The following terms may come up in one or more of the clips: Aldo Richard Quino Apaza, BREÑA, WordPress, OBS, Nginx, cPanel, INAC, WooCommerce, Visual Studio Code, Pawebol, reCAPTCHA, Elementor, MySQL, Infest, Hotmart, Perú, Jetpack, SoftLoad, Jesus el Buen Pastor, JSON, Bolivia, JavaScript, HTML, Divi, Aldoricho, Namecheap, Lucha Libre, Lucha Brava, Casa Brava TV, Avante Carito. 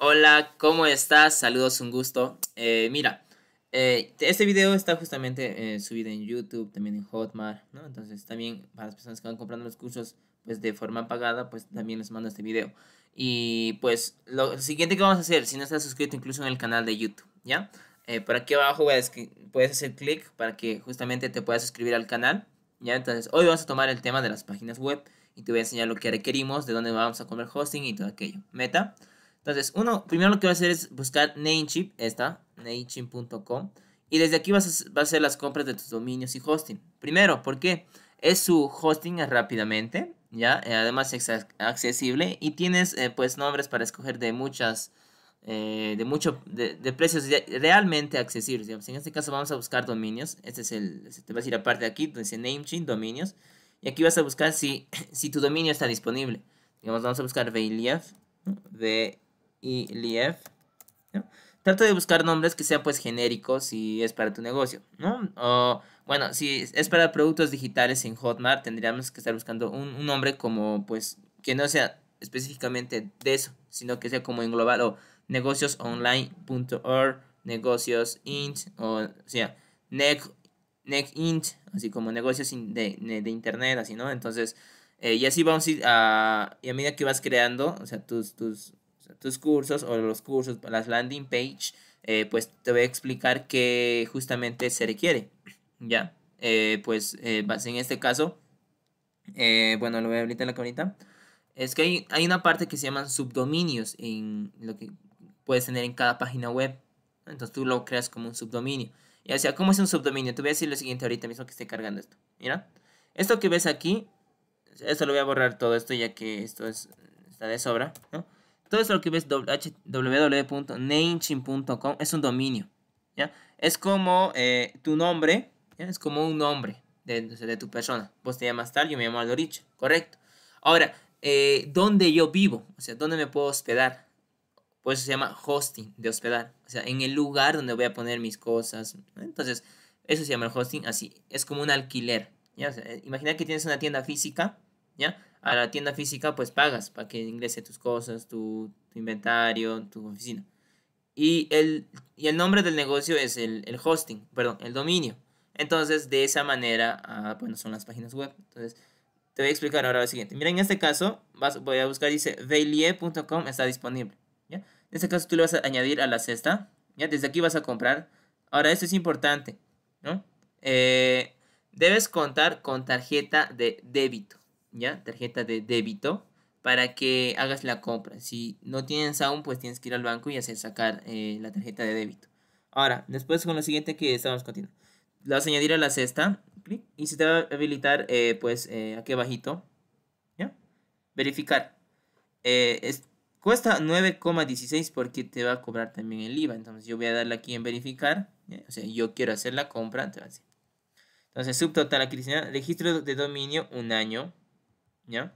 Hola, ¿cómo estás? Saludos, un gusto. Mira, este video está justamente subido en YouTube, también en Hotmart, ¿no? Entonces también para las personas que van comprando los cursos pues de forma pagada, pues también les mando este video. Y pues lo siguiente que vamos a hacer, si no estás suscrito incluso en el canal de YouTube, ¿ya? Por aquí abajo puedes hacer clic para que justamente te puedas suscribir al canal, ¿ya? Entonces hoy vamos a tomar el tema de las páginas web y te voy a enseñar lo que requerimos, de dónde vamos a comer hosting y todo aquello. Meta. Entonces, primero lo que va a hacer es buscar Namecheap, Namecheap.com. Y desde aquí vas a hacer las compras de tus dominios y hosting. Primero, porque es su hosting rápidamente, ¿ya? Además es accesible y tienes, pues, nombres para escoger de muchas, de precios realmente accesibles. Digamos. En este caso vamos a buscar dominios. Este es te vas a ir a parte de aquí, donde dice Namecheap, dominios. Y aquí vas a buscar si tu dominio está disponible. Digamos, vamos a buscar Veilief. ¿No? Trata de buscar nombres que sean pues genéricos si es para tu negocio, ¿no? O bueno, si es para productos digitales en Hotmart, tendríamos que estar buscando un nombre como pues que no sea específicamente de eso, sino que sea como en global, o negociosonline.org, Negociosint, o sea, Nginx, así como negocios de internet, así, ¿no? Entonces y así vamos a ir y a medida que vas creando, o sea, tus cursos o los cursos, las landing page, pues te voy a explicar qué justamente se requiere, ¿ya? En este caso, bueno, lo voy a abrir en la camarita. Es que hay una parte que se llaman subdominios en lo que puedes tener en cada página web. Entonces tú lo creas como un subdominio. Y o sea, ¿cómo es un subdominio? Te voy a decir lo siguiente ahorita mismo que esté cargando esto. Mira, esto que ves aquí. Esto lo voy a borrar todo esto ya que esto está de sobra, ¿no? Todo esto lo que ves www.namecheap.com es un dominio, ¿ya? Es como tu nombre, ¿ya? Es como un nombre de tu persona. Vos te llamas tal, yo me llamo Aldoricho, correcto. Ahora, ¿dónde yo vivo? O sea, ¿dónde me puedo hospedar? Pues se llama hosting, de hospedar. O sea, en el lugar donde voy a poner mis cosas, ¿no? Entonces, eso se llama el hosting así. Es como un alquiler, ¿ya? O sea, imagina que tienes una tienda física, ¿ya? A la tienda física pues pagas para que ingrese tus cosas, tu inventario, tu oficina. Y el nombre del negocio es el hosting, perdón, el dominio. Entonces de esa manera, bueno, son las páginas web. Entonces te voy a explicar ahora lo siguiente. Mira, en este caso voy a buscar, dice veilief.com está disponible, ¿ya? En este caso tú le vas a añadir a la cesta, ¿ya? Desde aquí vas a comprar. Ahora esto es importante, ¿no? Debes contar con tarjeta de débito, ¿ya? Tarjeta de débito para que hagas la compra. Si no tienes aún, pues tienes que ir al banco y sacar la tarjeta de débito. Ahora, después con lo siguiente que estamos continuando. Lo vas a añadir a la cesta, clic, y se te va a habilitar, aquí abajito, ¿ya? Verificar. Cuesta 9,16 porque te va a cobrar también el IVA. Entonces yo voy a darle aquí en verificar, ¿ya? O sea, yo quiero hacer la compra, te va a decir. Entonces, subtotal aquí, registro de dominio, un año, ¿ya?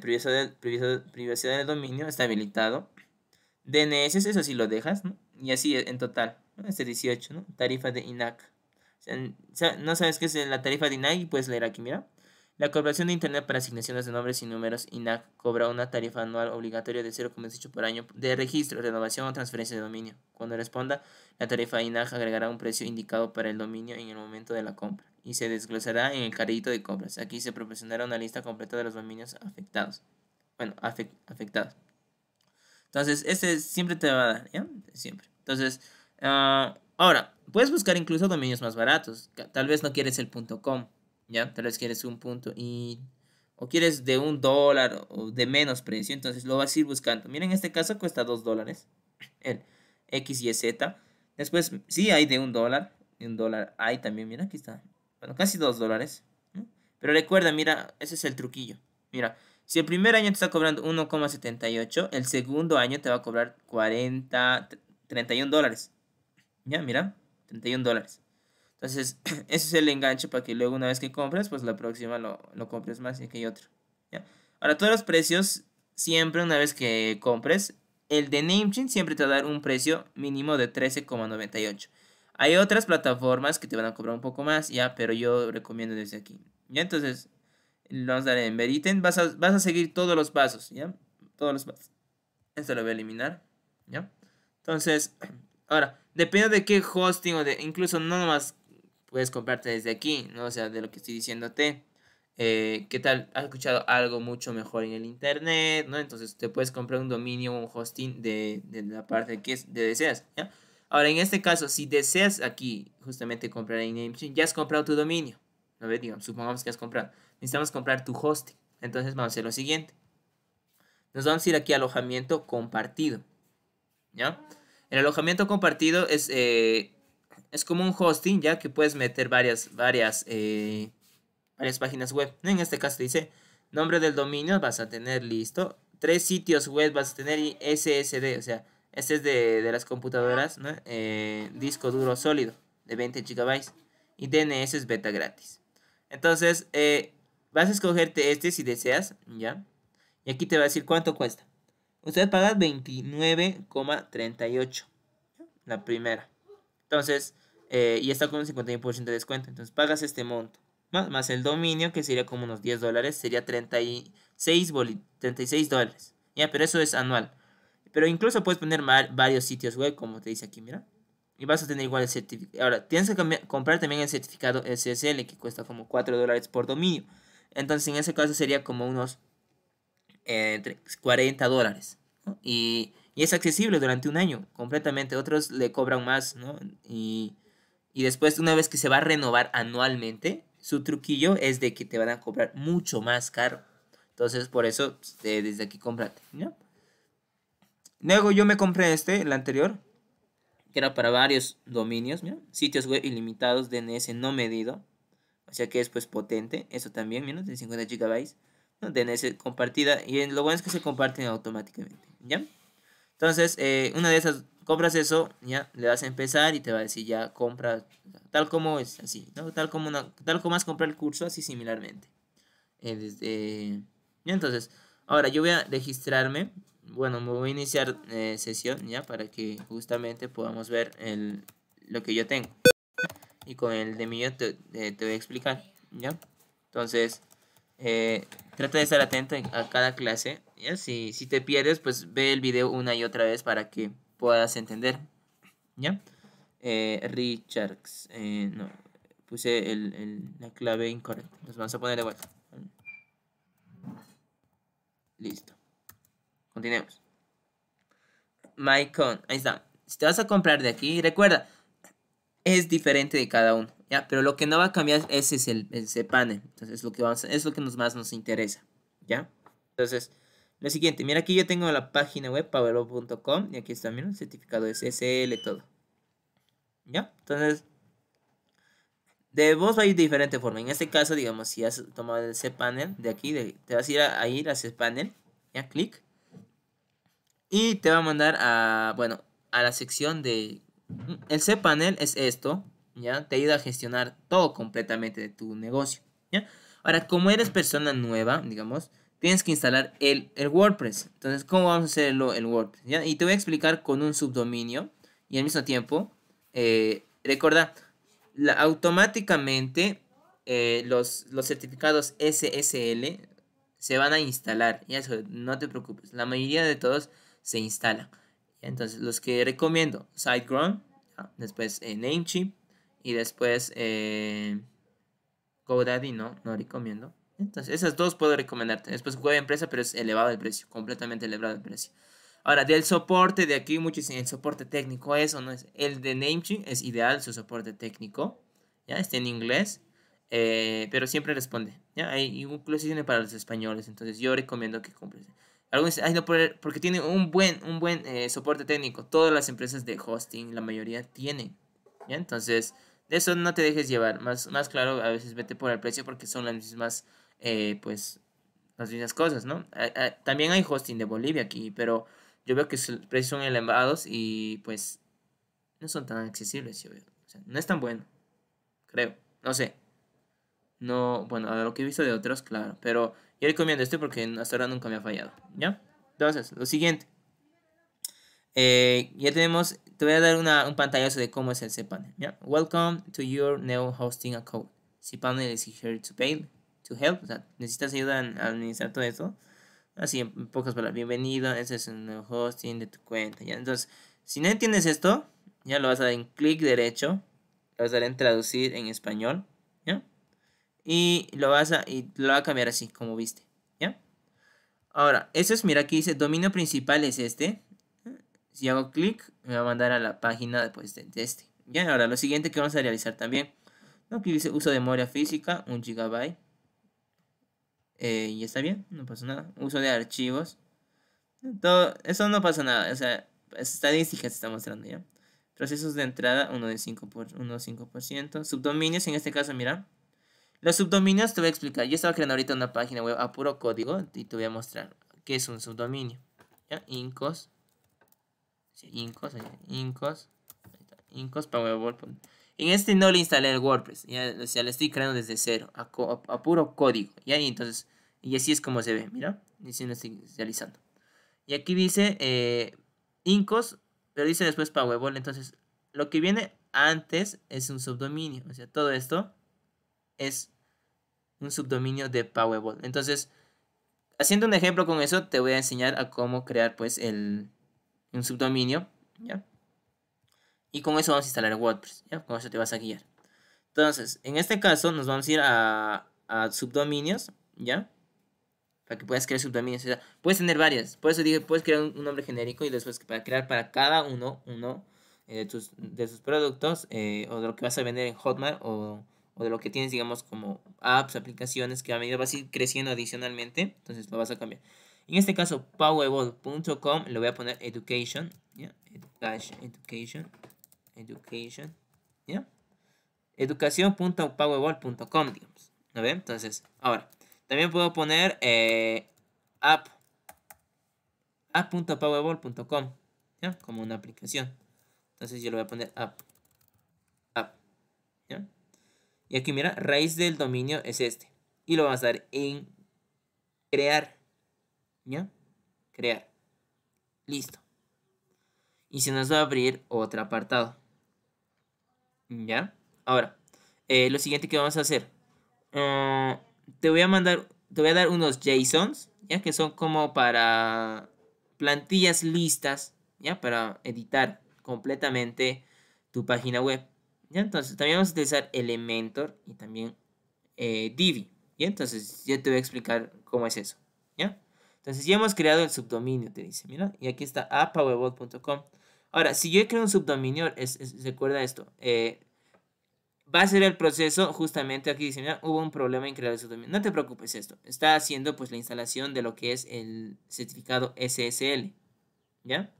Privacidad del dominio, está habilitado. DNS, eso sí lo dejas, ¿no? Y así en total, ¿no? Este 18, ¿no? Tarifa de INAC. O sea, no sabes qué es la tarifa de INAC y puedes leer aquí, mira. La Corporación de Internet para Asignaciones de Nombres y Números, INAC, cobra una tarifa anual obligatoria de 0,18 por año de registro, renovación o transferencia de dominio. Cuando responda, la tarifa INAC agregará un precio indicado para el dominio en el momento de la compra y se desglosará en el carrito de compras. Aquí se proporcionará una lista completa de los dominios afectados. Bueno, afectados. Entonces, este siempre te va a dar, ¿ya? Siempre. Entonces, ahora, puedes buscar incluso dominios más baratos. Tal vez no quieres el .com. ¿Ya? Tal vez quieres un punto y o quieres de $1 o de menos precio, entonces lo vas a ir buscando. Miren, en este caso cuesta $2 el X, Y, Z. Después sí hay de $1, $1 hay también, mira, aquí está. Bueno, casi $2, ¿no? Pero recuerda, mira, ese es el truquillo. Mira, si el primer año te está cobrando 1,78, el segundo año te va a cobrar $31. Ya, mira, $31. Entonces, ese es el enganche para que luego una vez que compras, pues la próxima lo compres más y aquí hay otro, ¿ya? Ahora, todos los precios, siempre una vez que compres, el de Namecheap siempre te va a dar un precio mínimo de 13,98. Hay otras plataformas que te van a cobrar un poco más, ¿ya? Pero yo recomiendo desde aquí, ¿ya? Entonces, vamos a dar en Veriten, vas a seguir todos los pasos, ¿ya? Todos los pasos. Esto lo voy a eliminar, ¿ya? Entonces, ahora, dependiendo de qué hosting o de, incluso no nomás puedes comprarte desde aquí, ¿no? O sea, de lo que estoy diciéndote, ¿qué tal? Has escuchado algo mucho mejor en el internet, ¿no? Entonces te puedes comprar un dominio o un hosting de la parte que deseas, ¿ya? Ahora, en este caso, si deseas aquí justamente comprar en Namecheap, ya has comprado tu dominio, ¿no? Digamos, supongamos que has comprado. Necesitamos comprar tu hosting. Entonces vamos a hacer lo siguiente. Nos vamos a ir aquí a alojamiento compartido, ¿ya? El alojamiento compartido es como un hosting, ¿ya? Que puedes meter varias páginas web. En este caso te dice nombre del dominio, vas a tener listo. 3 sitios web vas a tener y SSD, o sea, este es de las computadoras, ¿no? Disco duro sólido de 20 GB. Y DNS es beta gratis. Entonces, vas a escogerte este si deseas, ¿ya? Y aquí te va a decir cuánto cuesta. Usted paga 29,38. La primera. Entonces, y está con un 51% de descuento. Entonces, pagas este monto. Más el dominio, que sería como unos $10. Sería $36. Ya, pero eso es anual. Pero incluso puedes poner varios sitios web, como te dice aquí, mira. Y vas a tener igual el certificado. Ahora, tienes que comprar también el certificado SSL, que cuesta como $4 por dominio. Entonces, en ese caso sería como unos $40, ¿no? Y es accesible durante un año completamente. Otros le cobran más, ¿no? Y después, una vez que se va a renovar anualmente, su truquillo es de que te van a cobrar mucho más caro. Entonces, por eso, desde aquí cómprate, ¿no? Luego yo me compré el anterior, que era para varios dominios, mira, sitios web ilimitados, DNS no medido, o sea que es pues potente, eso también, mira, de 50 GB, ¿no? DNS compartida, y lo bueno es que se comparten automáticamente, ¿ya? Entonces, una de esas, compras eso, ya, le das a empezar y te va a decir ya, compra, tal como es, así, ¿no? Tal como has comprado el curso, así similarmente. Ya, entonces, ahora yo voy a registrarme. Bueno, me voy a iniciar sesión, ya, para que justamente podamos ver lo que yo tengo. Y con el de mí te voy a explicar, ya. Entonces, trata de estar atento a cada clase, ya. Si te pierdes, pues ve el video una y otra vez para que puedas entender, ya. Richards, no, puse la clave incorrecta. Nos vamos a poner de vuelta. Listo. Continuemos. MyCon. Ahí está. Si te vas a comprar de aquí, recuerda, es diferente de cada uno, ¿ya? Pero lo que no va a cambiar es ese panel. Entonces es lo que más nos interesa, ¿ya? Entonces, lo siguiente. Mira, aquí yo tengo la página web app.pawebol.com. Y aquí está, mira, el certificado de SSL, todo, ¿ya? Entonces, de vos va a ir de diferente forma. En este caso, digamos, si has tomado ese panel de aquí, te vas a ir a ese panel, ¿ya? Clic. Y te va a mandar a la sección de... El cPanel es esto, ¿ya? Te ayuda a gestionar todo completamente de tu negocio, ¿ya? Ahora, como eres persona nueva, digamos, tienes que instalar el WordPress. Entonces, ¿cómo vamos a hacer el WordPress, ¿ya? Y te voy a explicar con un subdominio. Y al mismo tiempo, recuerda, automáticamente los certificados SSL se van a instalar. Ya, eso, no te preocupes. La mayoría de todos se instalan. Entonces, los que recomiendo, SiteGround, después Namecheap, y después GoDaddy, no recomiendo. Entonces, esas dos puedo recomendarte. Después, web empresa, pero es elevado el precio, completamente elevado el precio. Ahora, del soporte de aquí, muchos dicen, el soporte técnico es o no es. El de Namecheap es ideal, su soporte técnico, ya, está en inglés, pero siempre responde, ya, hay incluso tiene para los españoles, entonces yo recomiendo que compres. Algunos dicen, ay, no, porque tiene un buen soporte técnico. Todas las empresas de hosting, la mayoría tienen, ¿ya? Entonces, de eso no te dejes llevar. Más claro, a veces vete por el precio porque son las mismas, pues, las mismas cosas, ¿no? También hay hosting de Bolivia aquí, pero yo veo que sus precios son elevados y, pues, no son tan accesibles, yo veo. O sea, no es tan bueno, creo. No sé. No, bueno, a lo que he visto de otros, claro, pero... Yo recomiendo este porque hasta ahora nunca me ha fallado, ¿ya? Entonces, lo siguiente. Ya tenemos... Te voy a dar un pantallazo de cómo es el cPanel, ¿ya? Welcome to your new hosting account. cPanel is here to help. O sea, necesitas ayuda a administrar todo esto. Así, en pocas palabras, bienvenido, ese es el nuevo hosting de tu cuenta, ¿ya? Entonces, si no entiendes esto, ya lo vas a dar en clic derecho, lo vas a dar en traducir en español, ¿ya? Y lo va a cambiar así, como viste, ¿ya? Ahora, eso es, mira, aquí dice, dominio principal es este. Si hago clic, me va a mandar a la página después de este, ¿ya? Ahora, lo siguiente que vamos a realizar también, ¿no? Aquí dice, uso de memoria física, 1 GB. Y está bien, no pasa nada. Uso de archivos. Todo, eso no pasa nada. O sea, estadísticas se está mostrando ya. Procesos de entrada, 1 de 5%. Subdominios, en este caso, mira. Los subdominios te voy a explicar. Yo estaba creando ahorita una página web a puro código. Y te voy a mostrar qué es un subdominio. ¿Ya? Incos. Sí, incos. Ahí, incos. Ahí está, incos pawebol. En este no le instalé el WordPress. Ya, o sea, le estoy creando desde cero. A puro código. ¿Ya? Y entonces... Y así es como se ve, mira. Y si lo estoy realizando. Y aquí dice Incos, pero dice después Pawebol. Entonces, lo que viene antes es un subdominio. O sea, todo esto es un subdominio de Pawebol. Entonces, haciendo un ejemplo con eso, te voy a enseñar a cómo crear, pues, un subdominio, ¿ya? Y con eso vamos a instalar WordPress, ¿ya? Con eso te vas a guiar. Entonces, en este caso, nos vamos a ir a subdominios, ¿ya? Para que puedas crear subdominios, o sea, puedes tener varias. Por eso dije, puedes crear un nombre genérico y después para crear para cada uno de sus productos o de lo que vas a vender en Hotmart o de lo que tienes, digamos, como apps, aplicaciones que a medida vas a ir creciendo adicionalmente. Entonces lo vas a cambiar. En este caso, app.pawebol.com le voy a poner education, ¿ya? Education, ¿ya? Educación.pawebol.com, digamos. ¿No ve? Entonces, ahora. También puedo poner app.pawebol.com, ¿ya? Como una aplicación. Entonces yo le voy a poner app, ¿ya? Y aquí mira, raíz del dominio es este. Y lo vas a dar en crear, ¿ya? Crear. Listo. Y se nos va a abrir otro apartado, ¿ya? Ahora, lo siguiente que vamos a hacer... Te voy a dar unos JSONs, ya que son como para plantillas listas, ya para editar completamente tu página web. ¿Ya? Entonces también vamos a utilizar Elementor y también Divi. ¿Ya? Entonces yo te voy a explicar cómo es eso. ¿Ya? Entonces ya hemos creado el subdominio, te dice, mira, y aquí está app.pawebol.com. Ahora, si yo creo un subdominio, recuerda esto. Va a ser el proceso, justamente aquí dice, mira, hubo un problema en crear el subdominio. No te preocupes esto. Está haciendo, pues, la instalación de lo que es el certificado SSL, ¿ya?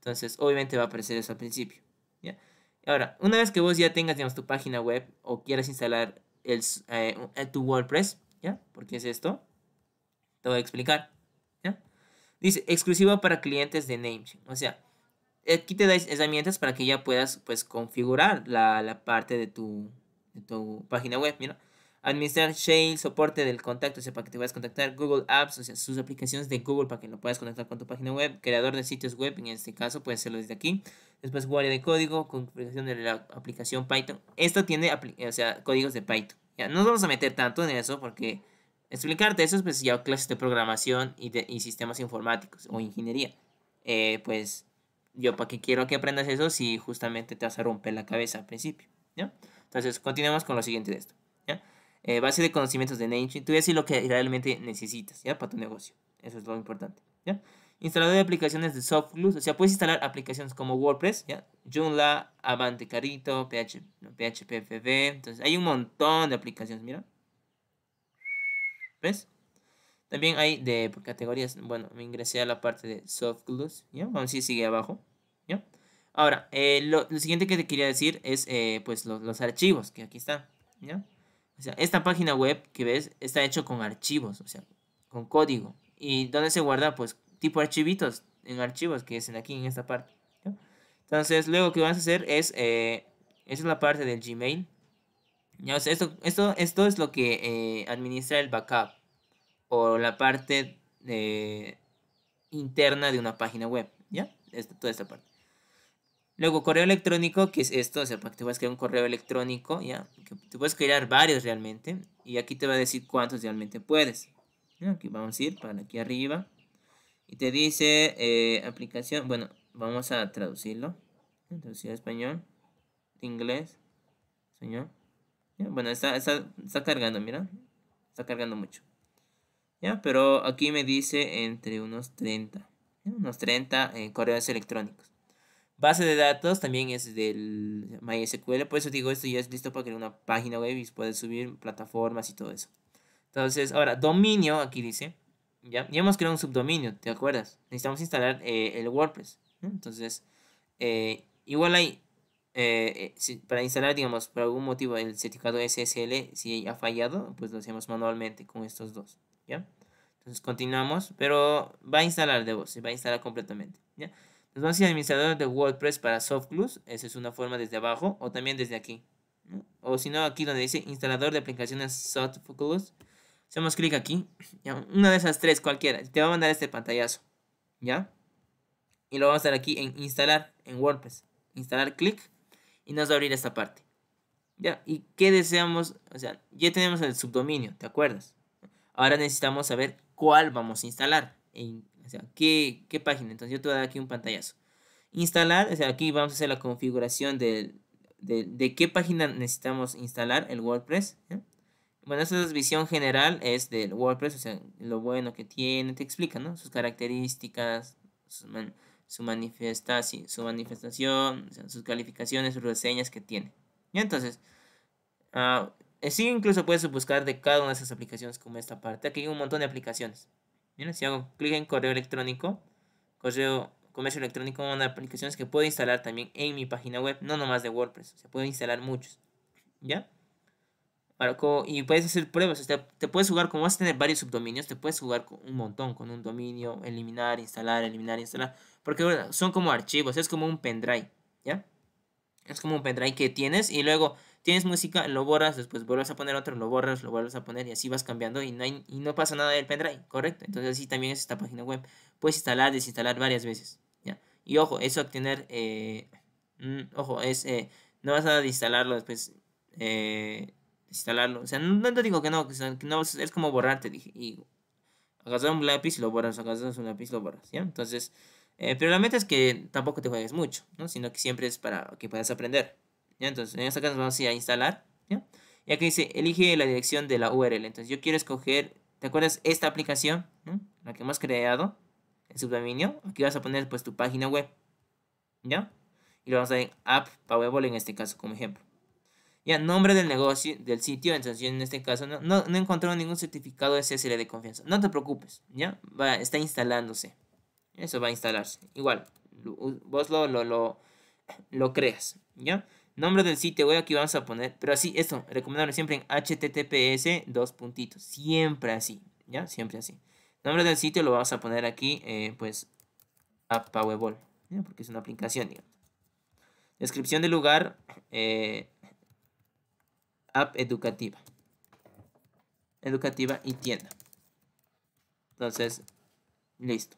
Entonces, obviamente va a aparecer eso al principio, ¿ya? Ahora, una vez que vos ya tengas, digamos, tu página web o quieras instalar tu WordPress, ¿ya? Porque es esto. Te voy a explicar, ¿ya? Dice, exclusivo para clientes de Namecheap. O sea... Aquí te da herramientas para que ya puedas, pues, configurar la parte de tu página web, mira. Administrar Shell, soporte del contacto, o sea, para que te puedas contactar. Google Apps, o sea, sus aplicaciones de Google para que lo puedas conectar con tu página web. Creador de sitios web, en este caso, puedes hacerlo desde aquí. Después, guardia de código, configuración de la aplicación Python. Esto tiene, o sea, códigos de Python. Ya, no nos vamos a meter tanto en eso porque explicarte eso es, pues, ya clases de programación y sistemas informáticos o ingeniería. Pues... Yo para qué quiero que aprendas eso si justamente te vas a romper la cabeza al principio, ¿ya? Entonces, continuamos con lo siguiente de esto, ¿ya? Base de conocimientos de Namecheap. Tú decís lo que realmente necesitas, ¿ya? Para tu negocio. Eso es lo importante, ¿ya? Instalador de aplicaciones de SoftLoad. O sea, puedes instalar aplicaciones como WordPress, ¿ya? Joomla, Avante Carito, PHP. Entonces, hay un montón de aplicaciones, mira. ¿Ves? También hay de categorías. Bueno, me ingresé a la parte de SoftLoad, ¿ya? Vamos a ir, sigue abajo, ¿ya? Ahora, lo siguiente que te quería decir es, pues, los archivos que aquí están, ¿ya? O sea, esta página web que ves está hecho con archivos, o sea, con código. ¿Y dónde se guarda? Pues, tipo archivitos en archivos que es aquí, en esta parte, ¿ya? Entonces, luego lo que vas a hacer es, esa es la parte del Gmail, ¿ya? O sea, esto es lo que administra el backup. O la parte interna de una página web, ¿ya? Toda esta parte. Luego, correo electrónico, que es esto, o sea, para que te puedas crear un correo electrónico, ¿ya? Que te puedes crear varios realmente. Y aquí te va a decir cuántos realmente puedes, ¿ya? Aquí vamos a ir para aquí arriba, Y te dice aplicación. Bueno, vamos a traducirlo. Traducir a español. Inglés. Español. ¿Ya? Bueno, está cargando, mira. Está cargando mucho. Ya, pero aquí me dice entre unos 30. ¿Ya? Unos 30 correos electrónicos. Base de datos también es del MySQL. Por eso digo, esto ya es listo para crear una página web y puedes subir plataformas y todo eso. Entonces, ahora, dominio, aquí dice. Ya hemos creado un subdominio, ¿te acuerdas? Necesitamos instalar el WordPress. ¿Eh? Entonces, igual hay, si para instalar, digamos, por algún motivo el certificado SSL, si ha fallado, pues lo hacemos manualmente con estos dos. ¿Ya? Entonces, continuamos, pero va a instalar de vos, se va a instalar completamente. ¿Ya? Nos vamos a ir administrador de WordPress para SoftLoad. Esa es una forma desde abajo o también desde aquí, ¿no? O si no, aquí donde dice instalador de aplicaciones SoftLoad. Hacemos clic aquí. ¿Ya? Una de esas tres, cualquiera. Te va a mandar este pantallazo. ¿Ya? Y lo vamos a dar aquí en instalar en WordPress. Instalar, clic. Y nos va a abrir esta parte. ¿Ya? ¿Y qué deseamos? O sea, ya tenemos el subdominio, ¿te acuerdas? Ahora necesitamos saber cuál vamos a instalar. O sea, ¿qué página? Entonces yo te voy a dar aquí un pantallazo. Instalar, o sea, aquí vamos a hacer la configuración de qué página necesitamos instalar el WordPress. ¿Ya? Bueno, esa es visión general, es del WordPress, o sea, lo bueno que tiene, te explica, ¿no? Sus características, su manifestación, o sea, sus calificaciones, sus reseñas que tiene. Y entonces, sí, incluso puedes buscar de cada una de esas aplicaciones como esta parte. Aquí hay un montón de aplicaciones. Mira, si hago clic en correo electrónico, comercio electrónico, una de las aplicaciones que puedo instalar también en mi página web, no nomás de WordPress, o sea, puedo instalar muchos, ¿ya? Y puedes hacer pruebas, o sea, te puedes jugar, como vas a tener varios subdominios, te puedes jugar con un montón, con un dominio, eliminar, instalar, eliminar, instalar, porque bueno, son como archivos, es como un pendrive, ¿ya? Es como un pendrive que tienes y luego tienes música, lo borras, después vuelves a poner otro, lo borras, lo vuelves a poner y así vas cambiando y no pasa nada del pendrive, ¿correcto? Entonces así también es esta página web, puedes instalar, desinstalar varias veces, ¿ya? Y ojo, eso obtener, no vas a instalarlo después, instalarlo, o sea, no te digo que no es como borrar, te dije, y agarras un lápiz y lo borras, agarras un lápiz y lo borras, ¿ya? Entonces, pero la meta es que tampoco te juegues mucho, ¿no? Sino que siempre es para que puedas aprender, ¿ya? Entonces, en esta acá nos vamos a ir a instalar, ¿ya? Y aquí dice, elige la dirección de la URL, entonces yo quiero escoger, ¿te acuerdas? Esta aplicación, ¿no? La que hemos creado, el subdominio, aquí vas a poner pues tu página web, ¿ya? Y lo vamos a dar en app.pawebol en este caso como ejemplo. Ya, nombre del negocio, del sitio, entonces yo en este caso no encontré ningún certificado de SSL de confianza. No te preocupes, ya, está instalándose. Eso va a instalarse. Igual, vos lo creas, ya. Nombre del sitio web, aquí vamos a poner, pero así, esto, recomendable siempre en https://, siempre así, ya, siempre así. Nombre del sitio lo vamos a poner aquí, pues, app.pawebol, ¿ya? Porque es una aplicación, digamos. Descripción del lugar, app educativa y tienda. Entonces, listo.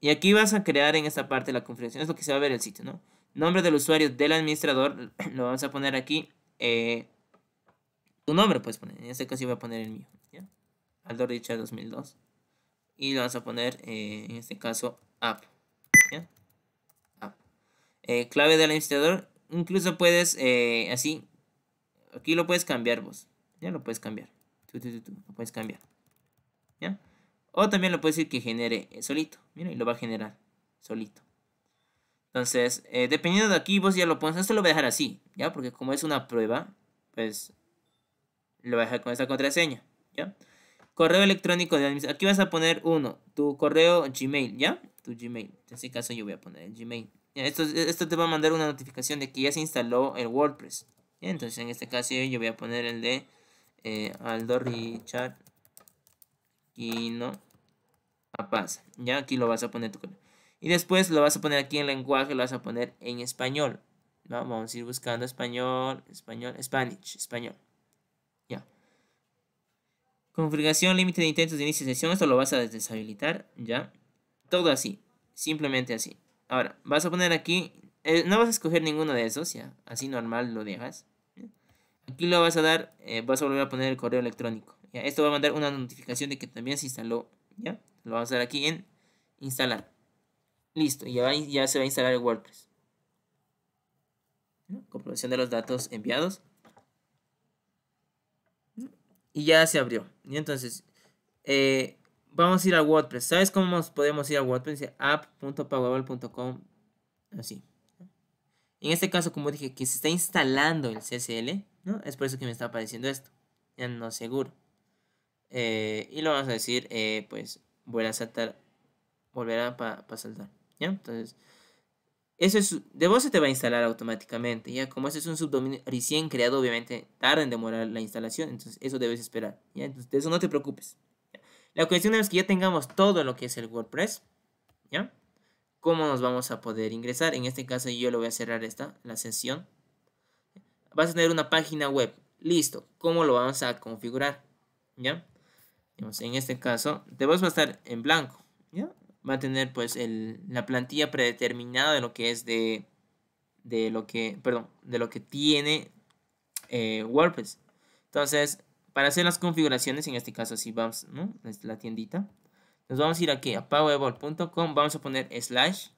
Y aquí vas a crear en esta parte la configuración. Es lo que se va a ver el sitio, ¿no? Nombre del usuario del administrador. Lo vamos a poner aquí. Tu nombre puedes poner. En este caso yo voy a poner el mío, ¿ya? Aldo Richard 2002. Y lo vamos a poner, en este caso, app, ¿ya? App. Clave del administrador. Incluso puedes, así. Aquí lo puedes cambiar vos. Ya lo puedes cambiar. Lo puedes cambiar. ¿Ya? O también lo puedes decir que genere solito. Mira, y lo va a generar solito. Entonces, dependiendo de aquí, vos ya lo pones. Esto lo voy a dejar así. ¿Ya? Porque como es una prueba, pues lo voy a dejar con esta contraseña. ¿Ya? Correo electrónico de administración. Aquí vas a poner uno. Tu correo Gmail. ¿Ya? Tu Gmail. En este caso yo voy a poner el Gmail. ¿Ya? Esto te va a mandar una notificación de que ya se instaló el WordPress. Entonces en este caso yo voy a poner el de Aldo Richard Quino Apaza. Ya aquí lo vas a poner tu correo. Y después lo vas a poner aquí en lenguaje, lo vas a poner en español, ¿no? Vamos a ir buscando español. Ya. Configuración, límite de intentos de inicio de sesión. Esto lo vas a deshabilitar, ya. Todo así, simplemente así. Ahora, vas a poner aquí. No vas a escoger ninguno de esos, ya. Así normal lo dejas. Aquí lo vas a dar, vas a volver a poner el correo electrónico. ¿Ya? Esto va a mandar una notificación de que también se instaló, ¿ya? Lo vamos a dar aquí en Instalar. Listo, y ya se va a instalar el WordPress. ¿No? Comprobación de los datos enviados. ¿No? Y ya se abrió. Y entonces, vamos a ir al WordPress. ¿Sabes cómo podemos ir al WordPress? Dice app.pawebol.com. Así. En este caso, como dije, que se está instalando el CSL, ¿no? Es por eso que me está apareciendo esto. Ya no seguro. Y lo vamos a decir, pues, volverá para saltar. ¿Ya? Entonces, eso es, de vos se te va a instalar automáticamente. Ya, como ese es un subdominio recién creado, obviamente tarda en demorar la instalación. Entonces, eso debes esperar. ¿Ya? Entonces, de eso no te preocupes. ¿Ya? La cuestión es que ya tengamos todo lo que es el WordPress. ¿Ya? ¿Cómo nos vamos a poder ingresar? En este caso yo lo voy a cerrar la sesión. Vas a tener una página web. Listo. ¿Cómo lo vamos a configurar? ¿Ya? En este caso, te vas a estar en blanco. ¿Ya? Va a tener pues la plantilla predeterminada de lo que es de lo que tiene WordPress. Entonces, para hacer las configuraciones, en este caso si vamos, ¿no? Es la tiendita. Nos vamos a ir aquí a pawebol.com. Vamos a poner /wp-admin.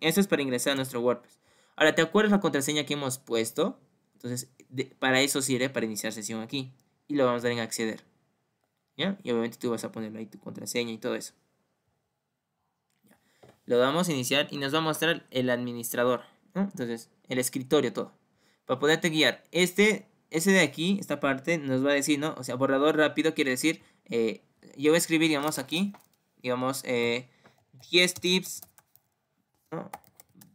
Esto es para ingresar a nuestro WordPress. Ahora, ¿te acuerdas la contraseña que hemos puesto? Entonces, para eso sirve, para iniciar sesión aquí. Y lo vamos a dar en acceder. ¿Ya? Y obviamente tú vas a ponerle ahí tu contraseña y todo eso. ¿Ya? Lo damos a iniciar y nos va a mostrar el administrador, ¿no? Entonces, el escritorio, todo. Para poderte guiar. Ese de aquí, esta parte, nos va a decir, ¿no? O sea, borrador rápido quiere decir, yo voy a escribir, digamos, aquí, digamos, 10 tips, ¿no?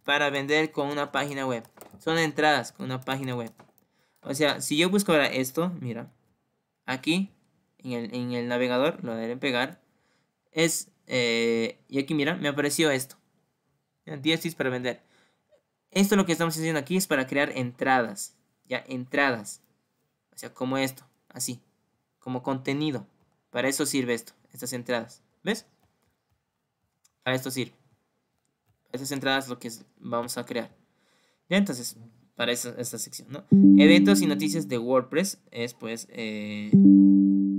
Para vender con una página web. Son entradas con una página web. O sea, si yo busco ahora esto, mira, aquí, en el navegador, lo deben pegar, es, y aquí, mira, me apareció esto. 10 tips para vender. Esto lo que estamos haciendo aquí es para crear entradas, ya, entradas. O sea, como esto, así, como contenido. Para eso sirve esto, estas entradas. ¿Ves? Para esto sirve. Estas entradas lo que vamos a crear. Ya, entonces, para esta sección, ¿no? Eventos y noticias de WordPress es, pues, o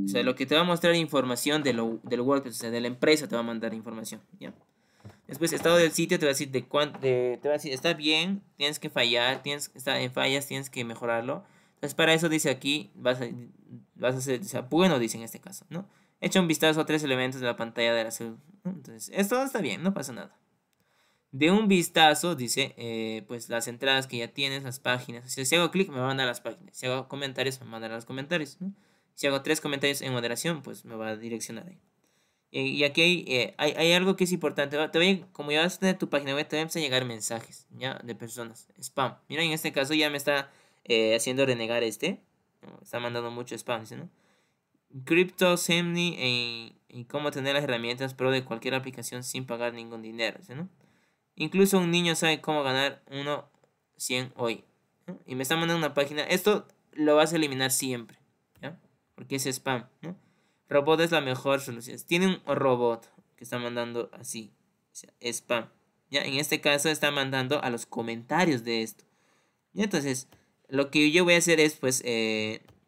sea, lo que te va a mostrar información del WordPress, o sea, de la empresa te va a mandar información, ¿ya? Después, estado del sitio te va a decir te va a decir, está bien, tienes que fallar, está en fallas, tienes que mejorarlo. Entonces, para eso dice aquí, vas a hacer, o sea, bueno, dice en este caso, ¿no? Echa un vistazo a 3 elementos de la pantalla de la celda, ¿no? Entonces, esto está bien, no pasa nada. De un vistazo, dice, pues las entradas que ya tienes, las páginas. O sea, si hago clic, me manda a las páginas. Si hago comentarios, me mandan a los comentarios, ¿no? Si hago 3 comentarios en moderación, pues me va a direccionar ahí. Y aquí hay algo que es importante. Como ya vas a tener tu página web, te van a llegar mensajes, ¿ya? De personas. Spam. Mira, en este caso ya me está haciendo renegar Está mandando mucho spam, ¿sí, no? Crypto, Semni y cómo tener las herramientas pro de cualquier aplicación sin pagar ningún dinero, ¿sí, no? Incluso un niño sabe cómo ganar 100 hoy, ¿no? Y me está mandando una página. Esto lo vas a eliminar siempre, ¿ya? Porque es spam, ¿no? Robot es la mejor solución. Tiene un robot que está mandando así, o sea, spam, ¿ya? En este caso está mandando a los comentarios de esto. Y entonces, lo que yo voy a hacer es, pues,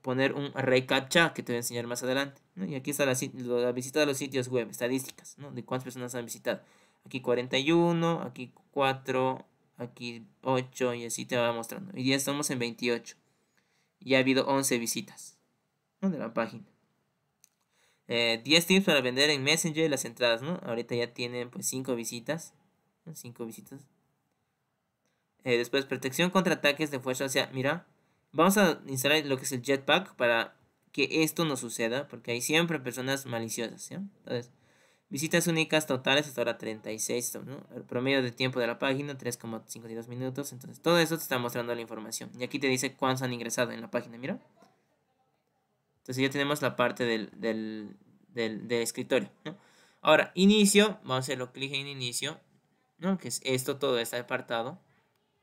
poner un reCAPTCHA que te voy a enseñar más adelante, ¿no? Y aquí está la visita de los sitios web, estadísticas, ¿no? De cuántas personas han visitado. Aquí 41, aquí 4, aquí 8 y así te va mostrando. Y ya estamos en 28. Ya ha habido 11 visitas, ¿no? De la página. 10 tips para vender en Messenger y las entradas, ¿no? Ahorita ya tienen pues 5 visitas, ¿no? 5 visitas. Después, protección contra ataques de fuerza. O sea, mira, vamos a instalar lo que es el Jetpack para que esto no suceda, porque hay siempre personas maliciosas, ¿sí? Entonces, visitas únicas totales hasta ahora 36, ¿no? El promedio de tiempo de la página, 3,52 minutos. Entonces, todo eso te está mostrando la información. Y aquí te dice cuántos han ingresado en la página, mira. Entonces ya tenemos la parte del escritorio, ¿no? Ahora, inicio. Vamos a hacerlo clic en inicio, ¿no? Que es esto, todo este apartado,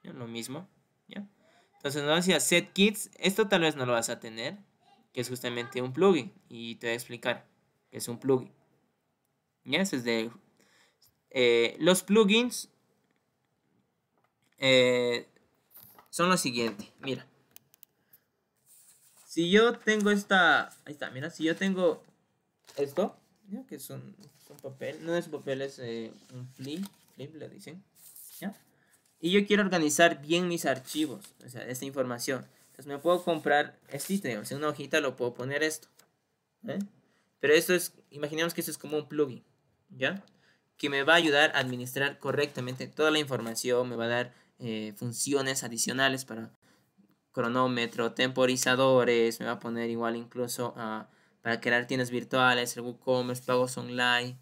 ¿no? Lo mismo, ¿ya? Entonces nos vamos a ir a Set Kits. Esto tal vez no lo vas a tener, que es justamente un plugin. Y te voy a explicar que es un plugin. ¿Ya? Eso es de... los plugins son lo siguiente. Mira. Si yo tengo esta... Ahí está, mira, si yo tengo esto, ¿ya? Que es un papel, no es papel, es un flip le dicen, ¿ya? Y yo quiero organizar bien mis archivos, o sea, esta información. Entonces me puedo comprar este ítem, o sea, una hojita lo puedo poner esto, ¿eh? Pero esto es, imaginemos que esto es como un plugin, ¿ya? Que me va a ayudar a administrar correctamente toda la información, me va a dar funciones adicionales para cronómetro, temporizadores, me va a poner igual incluso para crear tiendas virtuales, el WooCommerce, pagos online,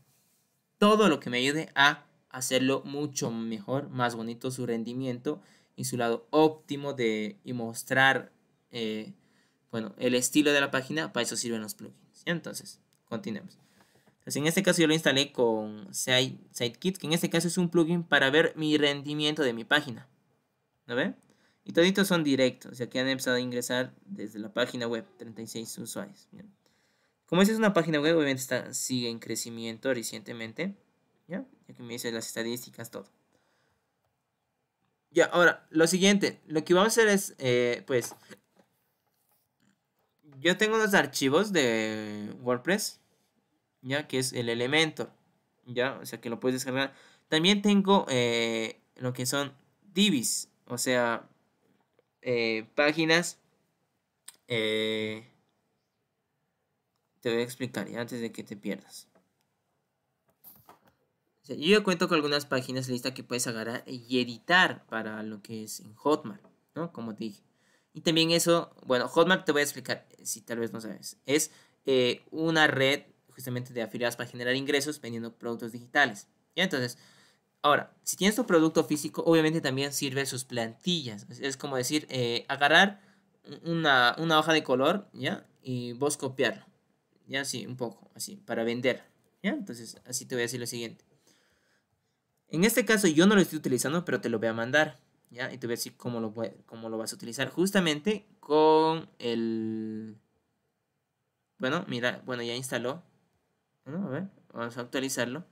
todo lo que me ayude a hacerlo mucho mejor, más bonito su rendimiento y su lado óptimo de y mostrar bueno, el estilo de la página. Para eso sirven los plugins. Entonces, continuemos. Entonces, en este caso yo lo instalé con SiteKit, que en este caso es un plugin para ver mi rendimiento de mi página. ¿No ven? Y toditos son directos, o sea que han empezado a ingresar desde la página web, 36 usuarios. ¿Ya? Como esta es una página web, obviamente sigue en crecimiento recientemente. ¿Ya? Ya que me dice las estadísticas, todo. Ya, ahora, lo siguiente, lo que vamos a hacer es, pues, yo tengo unos archivos de WordPress, ya que es el Elementor, ya, o sea que lo puedes descargar. También tengo lo que son Divis, o sea, páginas, te voy a explicar ya antes de que te pierdas. Yo ya cuento con algunas páginas listas que puedes agarrar y editar para lo que es en Hotmart, ¿no? Como te dije. Y también eso, bueno, Hotmart te voy a explicar, si tal vez no sabes. Es una red justamente de afiliados para generar ingresos vendiendo productos digitales. ¿Ya? Entonces, ahora, si tienes tu producto físico, obviamente también sirve sus plantillas. Es como decir, agarrar una hoja de color, ¿ya? Y vos copiarlo, ¿ya? Así, un poco, así, para vender, ¿ya? Entonces, así te voy a decir lo siguiente. En este caso yo no lo estoy utilizando, pero te lo voy a mandar, ¿ya? Y te voy a decir cómo lo vas a utilizar justamente con el... Bueno, mira, bueno, ya instaló. Bueno, a ver, vamos a actualizarlo.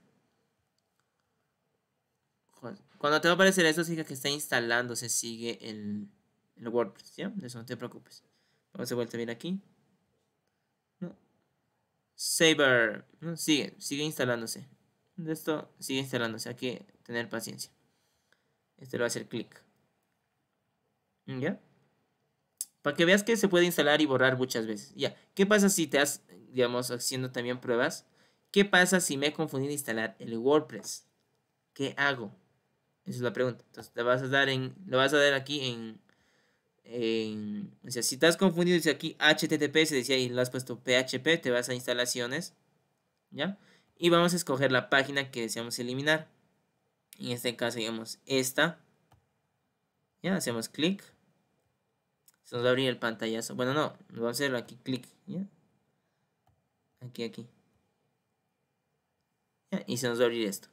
Cuando te va a aparecer eso, significa que está instalando, se sigue el WordPress, ¿ya? De eso no te preocupes. Vamos a vuelta a ver aquí. No. Saber. No, sigue instalándose. De esto sigue instalándose, hay que tener paciencia. Este lo va a hacer clic. ¿Ya? Para que veas que se puede instalar y borrar muchas veces. ¿Ya? ¿Qué pasa si te has, digamos, haciendo también pruebas? ¿Qué pasa si me he confundido de instalar el WordPress? ¿Qué hago? Esa es la pregunta. Entonces te vas a dar lo vas a dar aquí en o sea, si te has confundido, dice aquí HTTP, se decía, y lo has puesto PHP, te vas a instalaciones. ¿Ya? Y vamos a escoger la página que deseamos eliminar. En este caso, digamos, esta. Ya, hacemos clic. Se nos va a abrir el pantallazo. Bueno, no, vamos a hacerlo aquí, clic. ¿Ya? Aquí. ¿Ya? Y se nos va a abrir esto.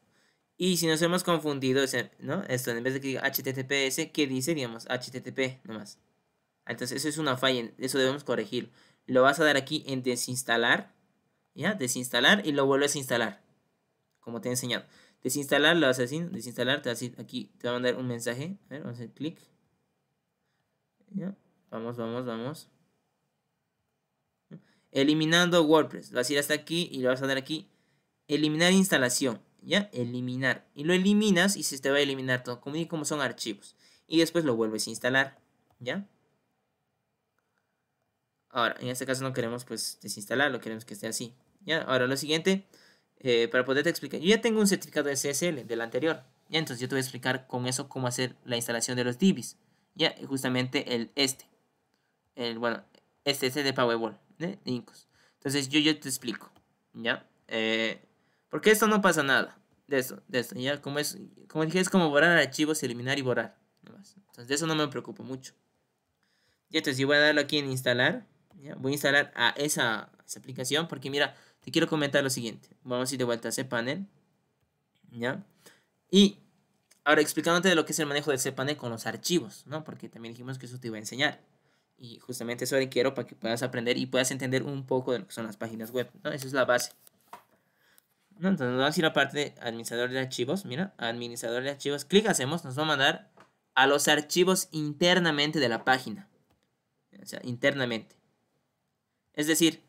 Y si nos hemos confundido, ¿no? Esto, en vez de que diga HTTPS, ¿qué dice? Digamos, HTTP, nomás. Entonces, eso es una falla, eso debemos corregir. Lo vas a dar aquí en desinstalar. ¿Ya? Desinstalar y lo vuelves a instalar. Como te he enseñado. Desinstalar, lo vas a decir. Desinstalar, te vas a decir aquí. Te va a mandar un mensaje. A ver, vamos a hacer clic. ¿Ya? Vamos. Eliminando WordPress. Vas a ir hasta aquí y lo vas a dar aquí. Eliminar instalación. ¿Ya? Eliminar. Y lo eliminas y se te va a eliminar todo. Como son archivos. Y después lo vuelves a instalar. ¿Ya? Ahora, en este caso no queremos pues desinstalarlo, queremos que esté así. ¿Ya? Ahora lo siguiente, para poderte explicar, yo ya tengo un certificado de SSL del anterior. ¿Ya? Entonces yo te voy a explicar con eso cómo hacer la instalación de los Divis. Ya, y justamente este de Pawebol, ¿eh? De Incos. Entonces yo te explico, ¿ya? Porque esto no pasa nada, de esto, ¿ya? Como dije, es como borrar archivos, eliminar y borrar. Entonces de eso no me preocupo mucho. Ya, entonces yo voy a darle aquí en instalar. ¿Ya? Voy a instalar a esa aplicación porque mira, te quiero comentar lo siguiente. Vamos a ir de vuelta a cPanel. ¿Ya? Y ahora explicándote de lo que es el manejo de cPanel con los archivos, ¿no? Porque también dijimos que eso te iba a enseñar. Y justamente eso le quiero para que puedas aprender y puedas entender un poco de lo que son las páginas web, ¿no? Esa es la base, ¿no? Entonces vamos a ir a la parte de administrador de archivos. Mira, administrador de archivos. Clic hacemos, nos va a mandar a los archivos internamente de la página. O sea, internamente. Es decir,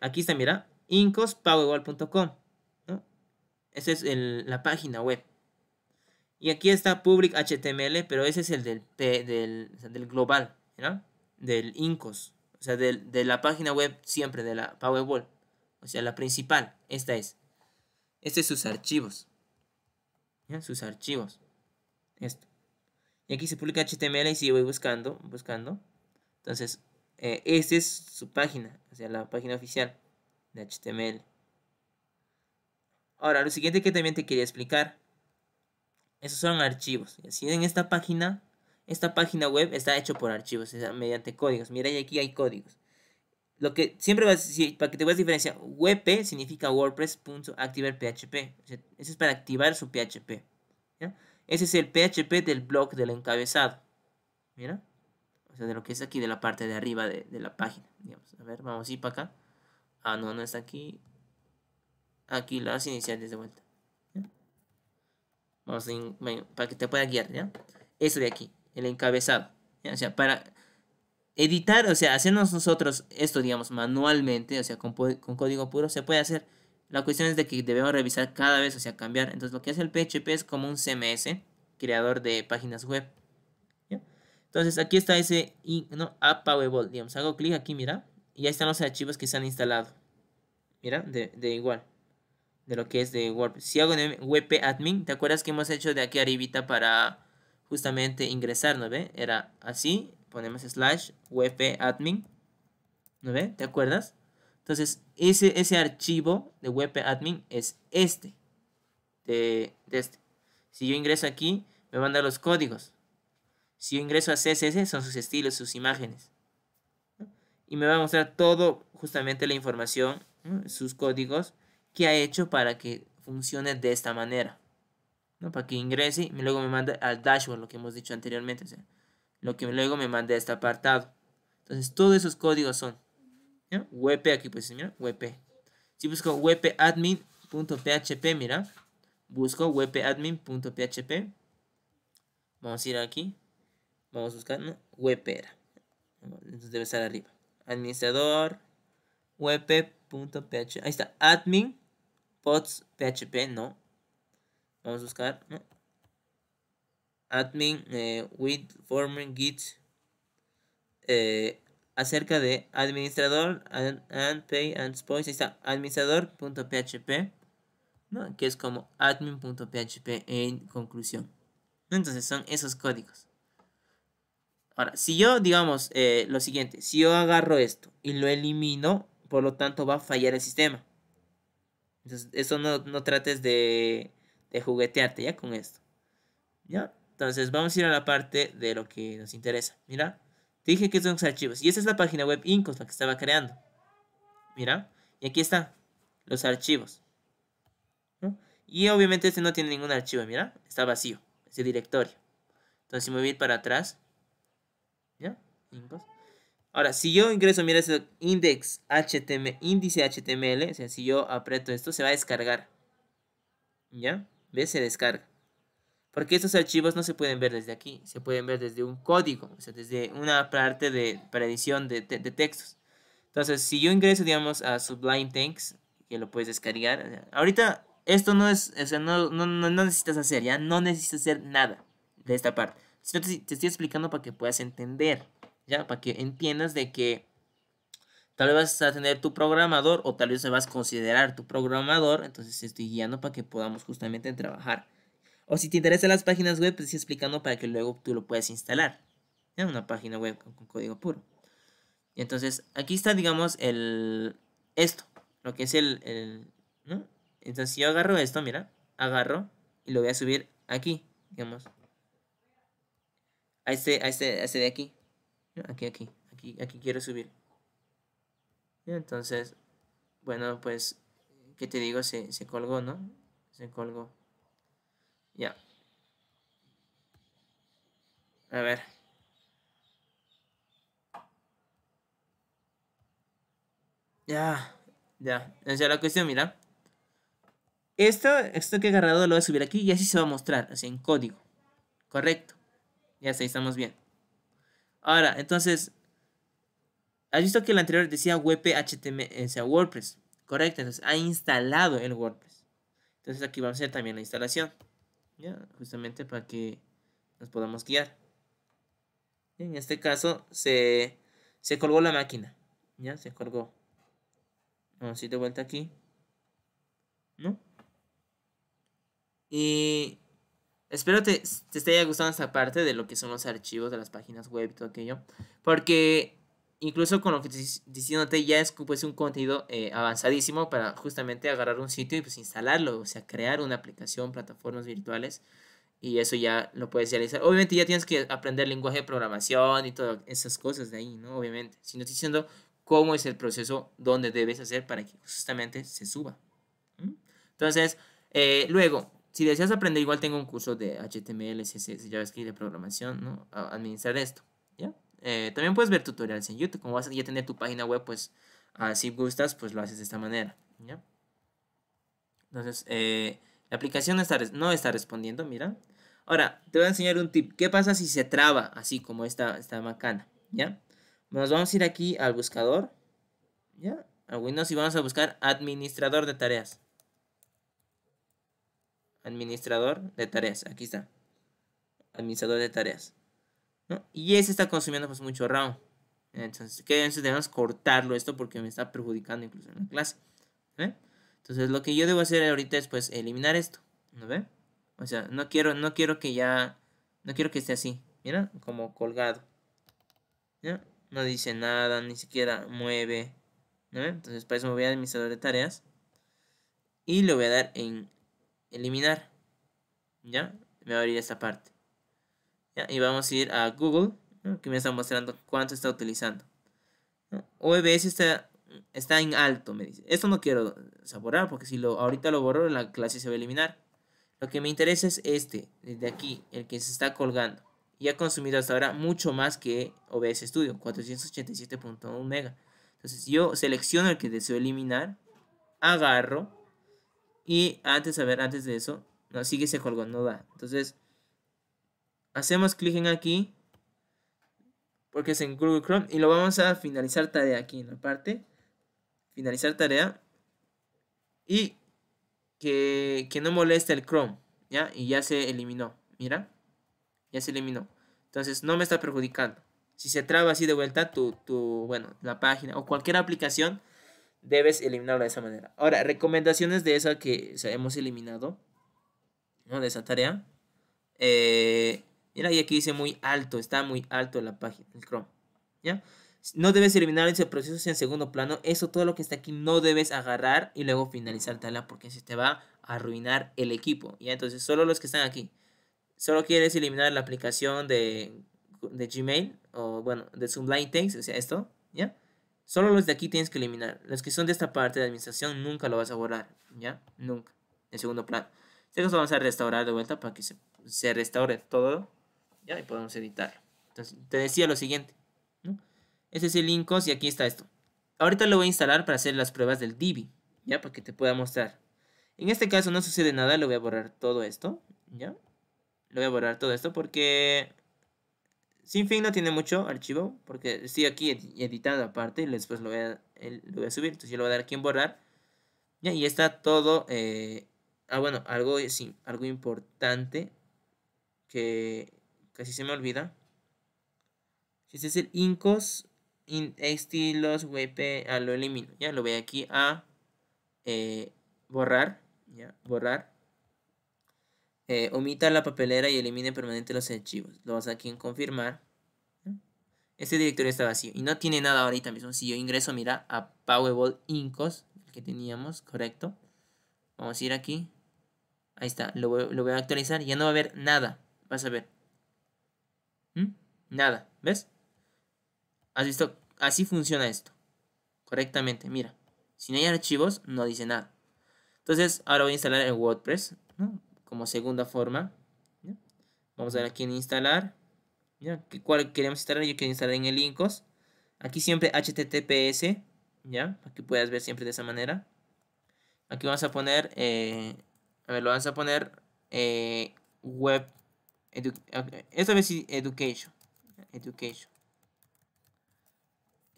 aquí está, mira, app.pawebol.com, ¿no? Esa es la página web. Y aquí está public HTML, pero ese es el del global, ¿no? Del Incos, o sea, de la página web siempre, de la Pawebol, o sea, la principal. Esta es. Este es sus archivos. ¿Ya? Sus archivos. Esto. Y aquí se publica HTML y si voy buscando. Entonces, esta es su página, o sea, la página oficial de HTML. Ahora, lo siguiente que también te quería explicar. Esos son archivos. Si en esta página web está hecho por archivos, o sea, mediante códigos. Mira, y aquí hay códigos. Lo que siempre vas, para que te puedas diferenciar, WP significa WordPress.ActivePHP. O sea, eso es para activar su PHP. ¿Ya? Ese es el PHP del blog, del encabezado. Mira. O sea, de lo que es aquí, de la parte de arriba de la página. Digamos. A ver, vamos a ir para acá. Ah, no, no está aquí. Aquí las iniciales de vuelta. Vamos a para que te pueda guiar, ¿ya? Eso de aquí, el encabezado, ¿ya? O sea, para editar, o sea, hacernos nosotros esto, digamos, manualmente, o sea, con código puro, se puede hacer. La cuestión es de que debemos revisar cada vez, o sea, cambiar. Entonces, lo que hace el PHP es como un CMS, creador de páginas web, ¿ya? Entonces, aquí está ese, ¿no? app.pawebol, digamos. Hago clic aquí, mira, y ahí están los archivos que se han instalado. Mira, de igual. De lo que es de WordPress. Si hago en WP Admin, ¿te acuerdas que hemos hecho de aquí arribita para justamente ingresar, ¿no ve? Era así, ponemos slash WP Admin, ¿no ve? ¿Te acuerdas? Entonces, ese archivo de WP Admin es este. De este. Si yo ingreso aquí, me van a dar los códigos. Si yo ingreso a CSS, son sus estilos, sus imágenes. ¿No? Y me va a mostrar todo, justamente la información, ¿no? Sus códigos. Que ha hecho para que funcione de esta manera, ¿no? Para que ingrese y luego me manda al dashboard, lo que hemos dicho anteriormente, o sea, lo que luego me manda a este apartado. Entonces todos esos códigos son, ¿no? WP aquí, pues mira, WP. Si busco wp-admin.php, mira, busco wp-admin.php, vamos a ir aquí, vamos a buscar, ¿no? WP era, entonces debe estar arriba, administrador wp.php, ahí está, admin pods php, no, vamos a buscar, ¿no? Admin with former git acerca de administrador and pay and spoils, ahí está, administrador.php, ¿no? Que es como admin.php en conclusión. Entonces son esos códigos. Ahora, si yo, digamos, lo siguiente, si yo agarro esto y lo elimino, por lo tanto va a fallar el sistema. Entonces eso no trates de juguetearte ya con esto, ¿ya? Entonces vamos a ir a la parte de lo que nos interesa. Mira, te dije que son los archivos. Y esa es la página web Incos, la que estaba creando. Mira, y aquí está los archivos, ¿no? Y obviamente este no tiene ningún archivo, mira, está vacío, ese directorio. Entonces me voy a ir para atrás, ¿ya? Incos. Ahora, si yo ingreso, mira, ese index HTML, índice HTML, o sea, si yo aprieto esto, se va a descargar. ¿Ya? ¿Ves? Se descarga. Porque estos archivos no se pueden ver desde aquí, se pueden ver desde un código, o sea, desde una parte para edición de textos. Entonces, si yo ingreso, digamos, a Sublime Text, que lo puedes descargar. Ahorita, esto no es, o sea, no necesitas hacer, ¿ya? No necesitas hacer nada de esta parte. Sino te estoy explicando para que puedas entender. Ya, para que entiendas de que tal vez vas a tener tu programador o tal vez se vas a considerar tu programador. Entonces estoy guiando para que podamos justamente trabajar. O si te interesan las páginas web, te estoy explicando para que luego tú lo puedas instalar. ¿Ya? Una página web con código puro. Y entonces aquí está, digamos, esto. Lo que es ¿no? Entonces si yo agarro esto, mira, agarro y lo voy a subir aquí, digamos. A este de aquí. Aquí quiero subir. Entonces, bueno, pues, ¿qué te digo? Se colgó, ¿no? Se colgó. Ya. A ver. Ya. O sea, la cuestión, mira. Esto que he agarrado lo voy a subir aquí y así se va a mostrar, así en código. Correcto. Ya está, ahí estamos bien. Ahora, entonces, Has visto que el anterior decía web HTML, o sea, WordPress. Correcto, entonces ha instalado el WordPress. Entonces aquí va a ser también la instalación. ¿Ya? Justamente para que nos podamos guiar. En este caso se colgó la máquina. Ya, se colgó. Vamos a ir de vuelta aquí. ¿No? Y espero te haya gustado esta parte de lo que son los archivos de las páginas web y todo aquello. Porque incluso con lo que estoy diciéndote ya es pues, un contenido avanzadísimo para justamente agarrar un sitio y pues instalarlo. O sea, crear una aplicación, plataformas virtuales. Y eso ya lo puedes realizar. Obviamente ya tienes que aprender lenguaje de programación y todas esas cosas de ahí, ¿no? Obviamente. Si no estoy diciendo cómo es el proceso donde debes hacer para que justamente se suba. ¿Mm? Entonces, luego, si deseas aprender, igual tengo un curso de HTML, CSS, JavaScript, de programación, ¿no? A administrar esto, ¿ya? También puedes ver tutoriales en YouTube. Como vas a ya tener tu página web, pues, si gustas, pues lo haces de esta manera, ¿ya? Entonces, la aplicación no está respondiendo, mira. Ahora, te voy a enseñar un tip. ¿Qué pasa si se traba así como esta macana? ¿Ya? Nos vamos a ir aquí al buscador. ¿Ya? A Windows y vamos a buscar administrador de tareas. Administrador de tareas. Aquí está. Administrador de tareas. ¿No? Y ese está consumiendo pues mucho RAM. Entonces, debemos cortarlo esto porque me está perjudicando incluso en la clase. ¿Ve? Entonces, lo que yo debo hacer ahorita es pues eliminar esto. ¿No ve? O sea, no quiero que esté así. Mira, como colgado. ¿Ya? No dice nada, ni siquiera mueve. ¿No ve? Entonces, para eso me voy a administrador de tareas. Y le voy a dar en eliminar. ¿Ya? Me va a abrir esta parte. ¿Ya? Y vamos a ir a Google, ¿no? Que me está mostrando cuánto está utilizando. ¿No? OBS está en alto, me dice. Esto no quiero borrar porque si ahorita lo borro, la clase se va a eliminar. Lo que me interesa es desde aquí, el que se está colgando. Y ha consumido hasta ahora mucho más que OBS Studio, 487.1 mega. Entonces yo selecciono el que deseo eliminar, agarro y antes de eso, no, sigue se colgó, no da. Entonces hacemos clic en aquí, porque es en Google Chrome y lo vamos a finalizar tarea aquí en la parte. Finalizar tarea y que no moleste el Chrome, ¿ya? Y ya se eliminó, mira. Ya se eliminó. Entonces no me está perjudicando. Si se traba así de vuelta bueno, la página o cualquier aplicación, debes eliminarla de esa manera. Ahora, recomendaciones de esa que hemos eliminado, ¿no? De esa tarea. Mira, y aquí dice muy alto. Está muy alto la página, el Chrome, ¿ya? No debes eliminar ese proceso en segundo plano. Eso, todo lo que está aquí, no debes agarrar y luego finalizar tarea porque se te va a arruinar el equipo, ¿ya? Entonces, solo los que están aquí. Solo quieres eliminar la aplicación de Gmail o, bueno, de Sublime Text, o sea, esto, ¿ya? Solo los de aquí tienes que eliminar. Los que son de esta parte de administración nunca lo vas a borrar, ¿ya? Nunca. En segundo plano. Entonces vamos a restaurar de vuelta para que se restaure todo, ¿ya? Y podemos editarlo. Entonces, te decía lo siguiente, ¿no? Este es el Linkos y aquí está esto. Ahorita lo voy a instalar para hacer las pruebas del Divi, ¿ya? Para que te pueda mostrar. En este caso no sucede nada, le voy a borrar todo esto, ¿ya? Lo voy a borrar todo esto porque sin fin no tiene mucho archivo. Porque estoy aquí editando aparte y después lo voy a subir. Entonces yo le voy a dar aquí en borrar. Ya, y está todo. Bueno, algo importante que casi se me olvida. Este es el incos, estilos, wp. Lo elimino. Ya lo voy aquí a borrar. Ya, borrar. Omita la papelera y elimine permanente los archivos. Lo vas aquí en confirmar. Este directorio está vacío y no tiene nada ahorita mismo. Si yo ingreso, mira, a Pawebol Incos, el que teníamos, correcto. Vamos a ir aquí. Ahí está, lo voy a actualizar. Ya no va a haber nada, vas a ver. Nada, ¿ves? ¿Has visto? Así funciona esto. Correctamente, mira. Si no hay archivos, no dice nada. Entonces, ahora voy a instalar el WordPress, ¿no? Como segunda forma, ¿ya? Vamos a ver aquí en instalar, ¿ya? ¿Cuál queremos instalar? Yo quiero instalar en el Linkos. Aquí siempre HTTPS, ¿ya? Para que puedas ver siempre de esa manera. Aquí vamos a poner, web, esta vez sí, education.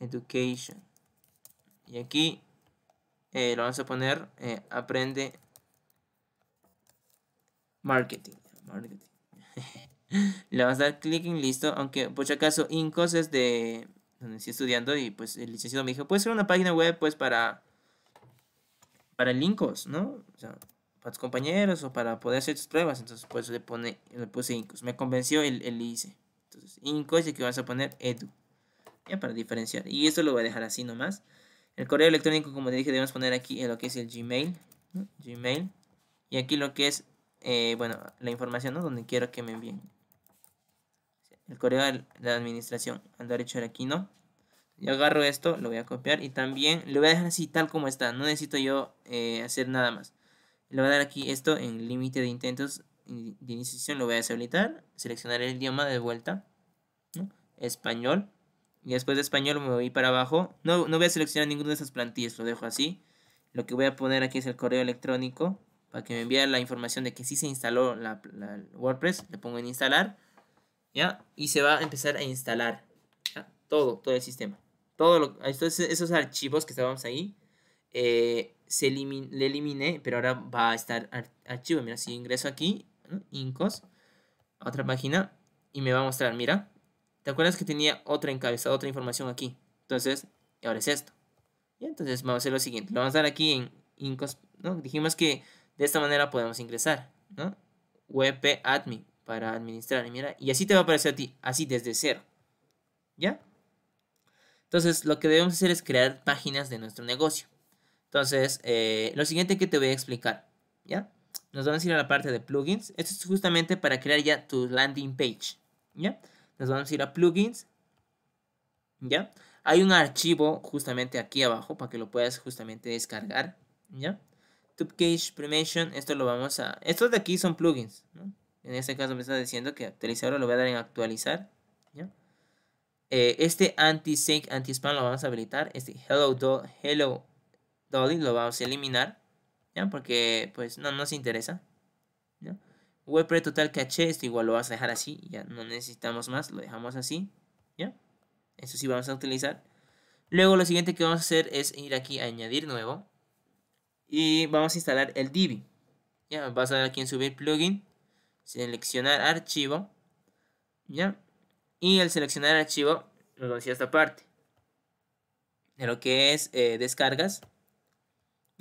Education. Y aquí lo vamos a poner aprende marketing. Le vas a dar clic en listo. Aunque por si acaso Incos es de donde estoy estudiando, y pues el licenciado me dijo, puede ser una página web pues para Incos, ¿no? O sea, para tus compañeros o para poder hacer tus pruebas. Entonces pues le puse Incos. Me convenció el ICE. Entonces Incos, y aquí vas a poner edu, ya, para diferenciar. Y esto lo voy a dejar así nomás. El correo electrónico, como te dije, debemos poner aquí lo que es el Gmail, ¿no? Gmail. Y aquí lo que es bueno, la información, ¿no? Donde quiero que me envíen. El correo de la administración, Aldo Richard Quino. Yo agarro esto, lo voy a copiar, y también lo voy a dejar así tal como está. No necesito yo hacer nada más. Le voy a dar aquí esto en límite de intentos de iniciación. Lo voy a deshabilitar. Seleccionar el idioma de vuelta, ¿no? Español. Y después de español me voy para abajo. No voy a seleccionar ninguna de esas plantillas. Lo dejo así. Lo que voy a poner aquí es el correo electrónico, para que me envíe la información de que sí se instaló la WordPress. Le pongo en instalar, ¿ya? Y se va a empezar a instalar, ¿ya? Todo el sistema. Esos archivos que estábamos ahí, le eliminé, pero ahora va a estar archivo. Mira, si ingreso aquí, ¿no? Incos, otra página, y me va a mostrar, mira. ¿Te acuerdas que tenía otra encabezada, otra información aquí? Entonces, ahora es esto. Y entonces vamos a hacer lo siguiente. Lo vamos a dar aquí en Incos, ¿no? Dijimos que de esta manera podemos ingresar, ¿no? WP Admin, para administrar. Y mira, y así te va a aparecer a ti, así desde cero, ¿ya? Entonces, lo que debemos hacer es crear páginas de nuestro negocio. Entonces, lo siguiente que te voy a explicar, ¿ya? Nos vamos a ir a la parte de plugins. Esto es justamente para crear ya tu landing page, ¿ya? Nos vamos a ir a plugins, ¿ya? Hay un archivo justamente aquí abajo para que lo puedas justamente descargar, ¿ya? Tubecage, Primation, esto lo vamos a... Estos de aquí son plugins, ¿no? En este caso me está diciendo que actualizar, ahora lo voy a dar en actualizar, ¿ya? Este anti-sync, anti-spam lo vamos a habilitar. Este Hello Dolly lo vamos a eliminar, ¿ya? Porque pues no nos interesa, ¿ya? WordPress Total Caché, esto igual lo vas a dejar así, ya no necesitamos más, lo dejamos así, ¿ya? Eso sí vamos a utilizar. Luego lo siguiente que vamos a hacer es ir aquí a añadir nuevo, y vamos a instalar el Divi, ¿ya? Vas a dar aquí en subir plugin, seleccionar archivo, ¿ya? Y al seleccionar archivo nos vamos a ir a esta parte, de lo que es descargas.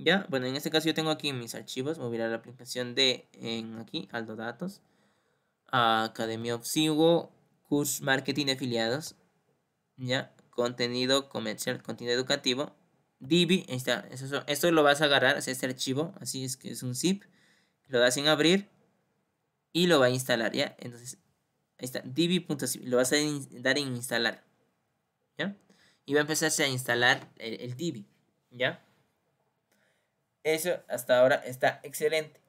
Ya, bueno, en este caso yo tengo aquí mis archivos. Me voy a ir a la aplicación de aquí, Aldo Datos, Academia Obsivo, Curso Marketing de Afiliados, ya, Contenido Comercial, Contenido Educativo, Divi. Ahí está. Esto lo vas a agarrar, o sea, este archivo, así es que es un zip. Lo das en abrir y lo va a instalar, ya. Entonces, ahí está, Divi.zip, lo vas a dar en instalar, ya. Y va a empezarse a instalar el Divi, ya. Eso hasta ahora está excelente.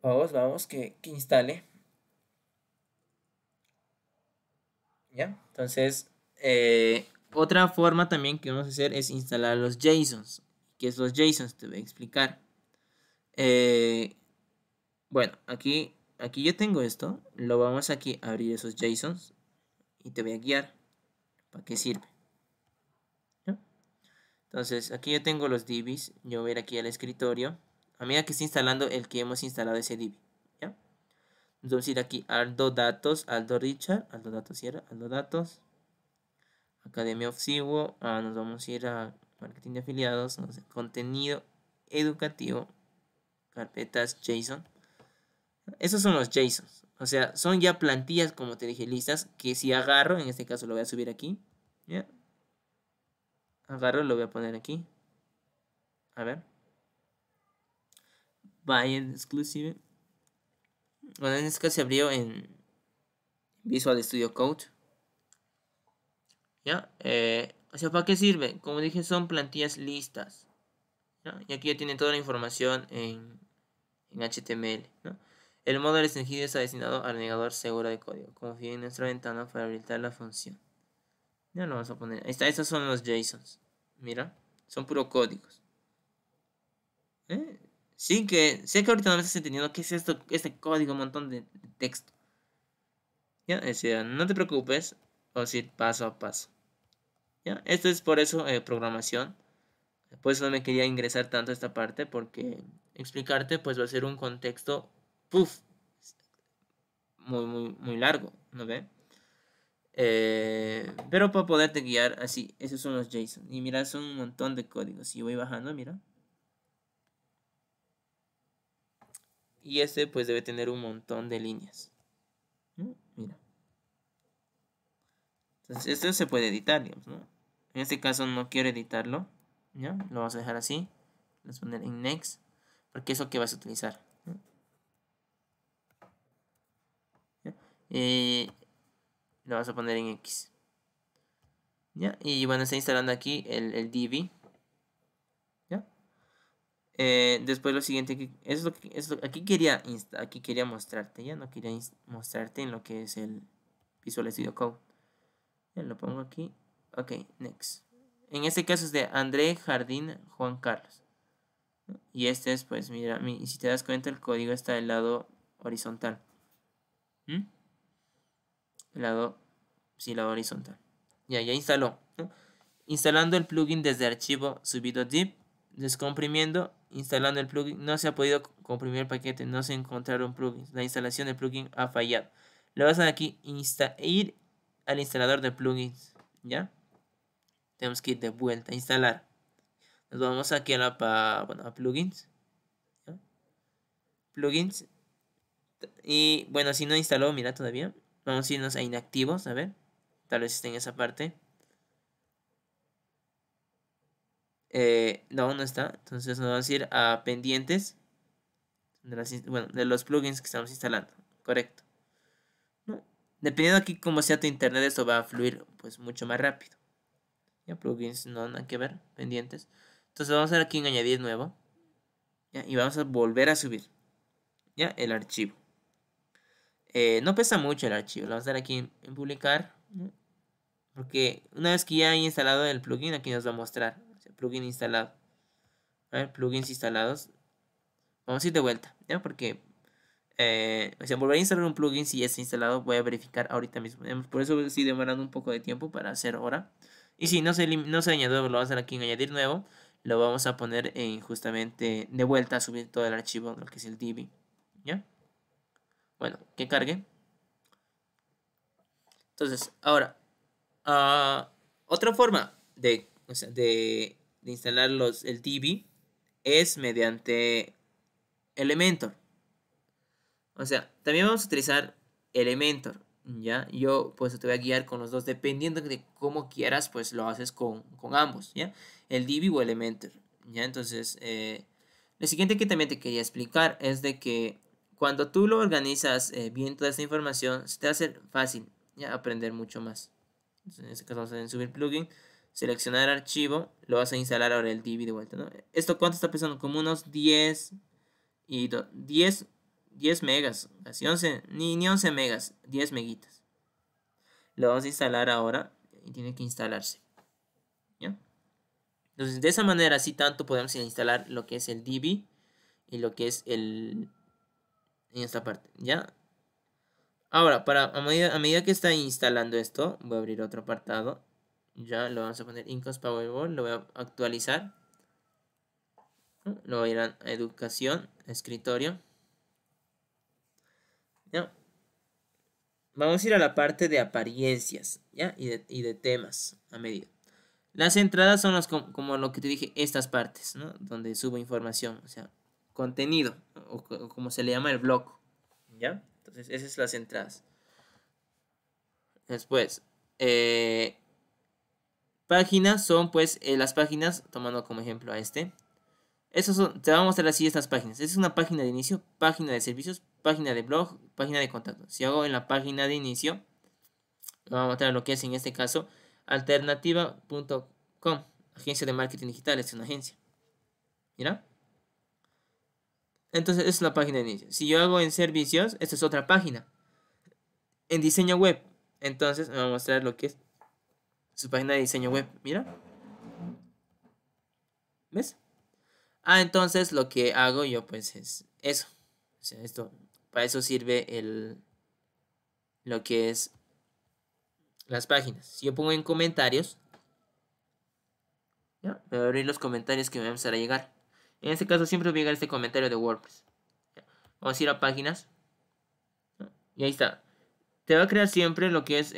Vamos, que instale. ¿Ya? Entonces, otra forma también que vamos a hacer es instalar los JSONs. ¿Qué es los JSONs? Te voy a explicar. Bueno, aquí yo tengo esto. Lo vamos aquí a abrir esos JSONs. Y te voy a guiar para qué sirve. Entonces, aquí yo tengo los divis. Yo voy a ir aquí al escritorio. A medida que está instalando el que hemos instalado ese divi, ¿ya? Nos vamos a ir aquí, Aldo Datos, Aldo Richard, Aldo Datos Sierra, Aldo Datos, Academia of Siwo. Nos vamos a ir a Marketing de Afiliados, no sé, Contenido Educativo, Carpetas JSON. Esos son los JSONs. O sea, son ya plantillas, como te dije, listas, que si agarro, en este caso lo voy a subir aquí, ¿ya? Agarro, lo voy a poner aquí. A ver. Buy exclusive. Bueno, en este caso se abrió en Visual Studio Code, ¿ya? O sea, ¿para qué sirve? Como dije, son plantillas listas, ¿no? Y aquí ya tienen toda la información en HTML, ¿no? El módulo restringido está destinado al navegador seguro de código. Confía en nuestra ventana para habilitar la función. Ya lo vamos a poner. Ahí está, estos son los JSONs. Mira, son puro códigos. Sí, que sé que ahorita no me estás entendiendo qué es esto, este código, un montón de texto. Ya, o sea, no te preocupes, o si paso a paso. ¿ya? Esto es por eso programación. Pues no me quería ingresar tanto a esta parte porque explicarte pues va a ser un contexto muy largo, ¿no ve? Pero para poderte guiar así, esos son los JSON. Y mira, son un montón de códigos. Si voy bajando, mira. Y este pues debe tener un montón de líneas. ¿No? Mira. Entonces esto se puede editar, digamos, ¿no? En este caso no quiero editarlo. ¿Ya? Lo vamos a dejar así. Vamos a poner en Next. Porque eso que vas a utilizar. ¿Ya? Lo vas a poner en X. ¿Ya? Y bueno, está instalando aquí el Divi. ¿Ya? Después lo siguiente. Aquí, aquí quería mostrarte. Ya no quería mostrarte en lo que es el Visual Studio Code. ¿Ya? Lo pongo aquí. Ok, Next. En este caso es de André Jardín Juan Carlos. Y este es, pues, mira, si te das cuenta, el código está del lado horizontal. El lado, sí, lado horizontal. Ya, ya instaló. Instalando el plugin desde archivo subido zip, descomprimiendo, instalando el plugin. No se ha podido comprimir el paquete, no se encontraron plugins. La instalación del plugin ha fallado. Le vas a aquí, ir al instalador de plugins, ¿ya? Tenemos que ir de vuelta a instalar. Nos vamos aquí a a plugins. ¿Ya? Plugins. Y bueno, si no instaló, mira todavía. Vamos a irnos a inactivos, a ver. Tal vez esté en esa parte. No, no está. Entonces nos vamos a ir a pendientes. De los plugins que estamos instalando. Correcto. ¿No? Dependiendo aquí cómo sea tu internet, esto va a fluir pues mucho más rápido. Ya, plugins, no, nada que ver, pendientes. Entonces vamos a ver aquí en añadir nuevo. ¿Ya? Y vamos a volver a subir. Ya, el archivo. No pesa mucho el archivo. Lo vamos a dar aquí en publicar. ¿Ya? Porque una vez que ya hay instalado el plugin, aquí nos va a mostrar. O sea, plugin instalado. A ver, plugins instalados. Vamos a ir de vuelta. ¿Ya? Porque o sea, volver a instalar un plugin si ya está instalado. Voy a verificar ahorita mismo. Por eso estoy demorando un poco de tiempo para hacer ahora. Y si no se añadió, lo vamos a dar aquí en añadir nuevo. Lo vamos a poner en justamente de vuelta a subir todo el archivo, lo que es el Divi. ¿Ya? Bueno, que cargue. Entonces, ahora, otra forma de instalar el Divi es mediante Elementor. O sea, también vamos a utilizar Elementor. ¿Ya? Yo pues te voy a guiar con los dos, dependiendo de cómo quieras, pues lo haces con ambos, ¿ya? El Divi o Elementor, ¿ya? Entonces, lo siguiente que también te quería explicar es de que cuando tú lo organizas bien toda esta información, se te va a hacer fácil, ¿ya? Aprender mucho más. Entonces, en este caso vamos a subir plugin, seleccionar archivo, lo vas a instalar ahora el Divi de vuelta, ¿no? ¿Esto cuánto está pesando? Como unos 10 megas, casi 11, ni 11 megas, 10 meguitas. Lo vamos a instalar ahora y tiene que instalarse. ¿Ya? Entonces, de esa manera, así tanto podemos instalar lo que es el Divi y lo que es en esta parte, ¿ya? Ahora, a medida que está instalando esto, voy a abrir otro apartado. Ya, lo vamos a poner app.pawebol, lo voy a actualizar. Lo voy a ir a educación, escritorio. ¿Ya? Vamos a ir a la parte de apariencias, ¿ya? Y de temas a medida. Las entradas son como lo que te dije, estas partes, ¿no? Donde subo información, o sea, contenido, o como se le llama el blog, ¿ya? Entonces, esas son las entradas. Después, páginas son pues las páginas, tomando como ejemplo a este. Te vamos a mostrar así estas páginas. Esta es una página de inicio, página de servicios, página de blog, página de contacto. Si hago en la página de inicio, vamos a mostrar lo que es en este caso alternativa.com, agencia de marketing digital, es una agencia. Mira. Entonces es la página de inicio. Si yo hago en servicios, esta es otra página. En diseño web, entonces me va a mostrar lo que es su página de diseño web. Mira. ¿Ves? Ah, entonces lo que hago yo pues es eso. O sea, esto, para eso sirve lo que es las páginas. Si yo pongo en comentarios, ¿ya? Me va a abrir los comentarios que me van a empezar a llegar. En este caso siempre va a llegar este comentario de WordPress. ¿Ya? Vamos a ir a páginas. ¿Ya? Y ahí está. Te va a crear siempre lo que es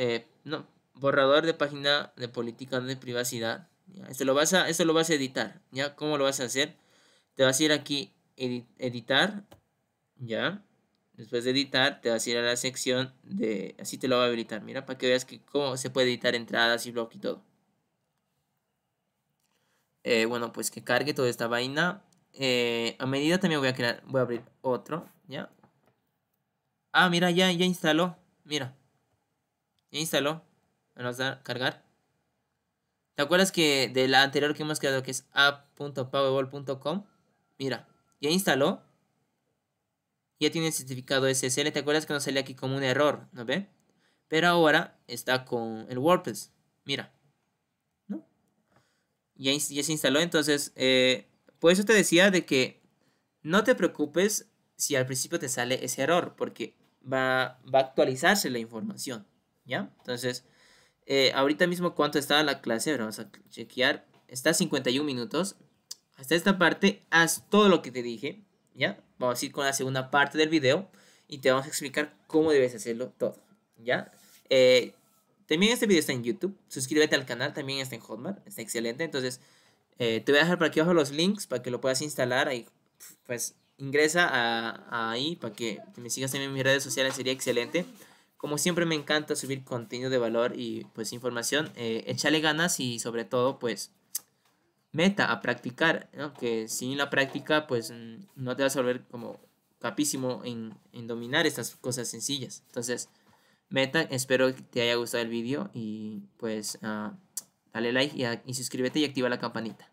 borrador de página de política de privacidad. ¿Ya? Esto lo vas a editar. ¿Ya? ¿Cómo lo vas a hacer? Te vas a ir aquí, editar. ¿Ya? Después de editar, te vas a ir a la sección de... Así te lo va a habilitar. Mira, para que veas que cómo se puede editar entradas y blog y todo. Bueno, pues que cargue toda esta vaina. A medida también voy a abrir otro, ¿ya? Ah, mira, ya instaló. Mira. Ya instaló. Vamos a cargar. ¿Te acuerdas que de la anterior que hemos creado, que es app.pawebol.com? Mira, ya instaló. Ya tiene el certificado SSL. ¿Te acuerdas que nos salía aquí como un error? ¿No ve? Pero ahora está con el WordPress. Mira. ¿No? Ya se instaló. Entonces, por eso te decía de que no te preocupes si al principio te sale ese error. Porque va a actualizarse la información. ¿Ya? Entonces, ahorita mismo cuánto está la clase. Vamos a chequear. Está 51 minutos. Hasta esta parte, haz todo lo que te dije. ¿Ya? Vamos a ir con la segunda parte del video y te vamos a explicar cómo debes hacerlo todo, ¿ya? También este video está en YouTube, suscríbete al canal, también está en Hotmart, está excelente. Entonces, te voy a dejar por aquí abajo los links para que lo puedas instalar. Ahí, pues, ingresa ahí para que me sigas también en mis redes sociales, sería excelente. Como siempre, me encanta subir contenido de valor y, pues, información. Échale ganas y, sobre todo, pues... Meta a practicar, ¿no? Que sin la práctica pues no te vas a volver como capísimo en dominar estas cosas sencillas. Entonces, meta, espero que te haya gustado el vídeo y pues dale like y suscríbete y activa la campanita.